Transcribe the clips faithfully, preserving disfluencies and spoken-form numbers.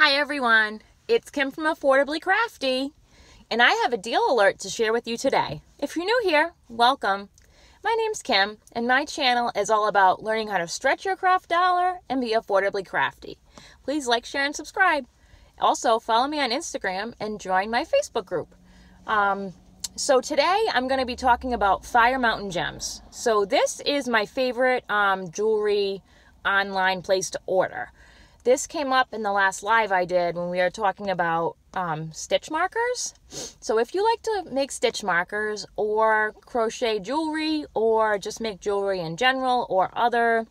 Hi everyone, it's Kim from Affordably Crafty, and I have a deal alert to share with you today. If you're new here, welcome. My name's Kim, and my channel is all about learning how to stretch your craft dollar and be affordably crafty. Please like, share, and subscribe. Also, follow me on Instagram and join my Facebook group. Um, so today, I'm going to be talking about Fire Mountain Gems. So this is my favorite um, jewelry online place to order. This came up in the last live I did when we were talking about um, stitch markers. So if you like to make stitch markers or crochet jewelry or just make jewelry in general or other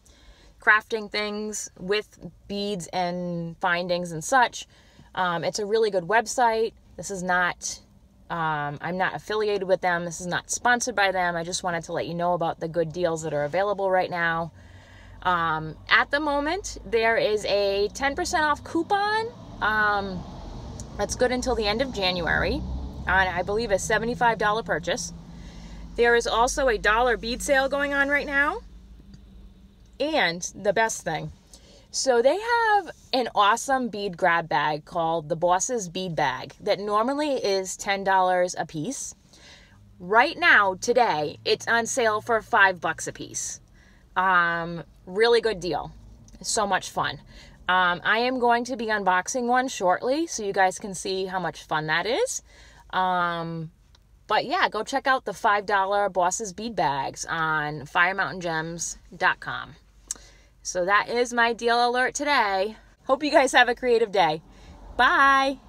crafting things with beads and findings and such, um, it's a really good website. This is not, um, I'm not affiliated with them. This is not sponsored by them. I just wanted to let you know about the good deals that are available right now. Um, at the moment, there is a ten percent off coupon um, that's good until the end of January on, I believe, a seventy-five dollar purchase. There is also a dollar bead sale going on right now. And the best thing, so they have an awesome bead grab bag called the Boss's Bead Bag that normally is ten dollars a piece. Right now, today, it's on sale for five bucks a piece. Um, really good deal. So much fun. Um, I am going to be unboxing one shortly so you guys can see how much fun that is. Um, but yeah, go check out the five dollar Boss's Bead Bags on fire mountain gems dot com. So that is my deal alert today. Hope you guys have a creative day. Bye.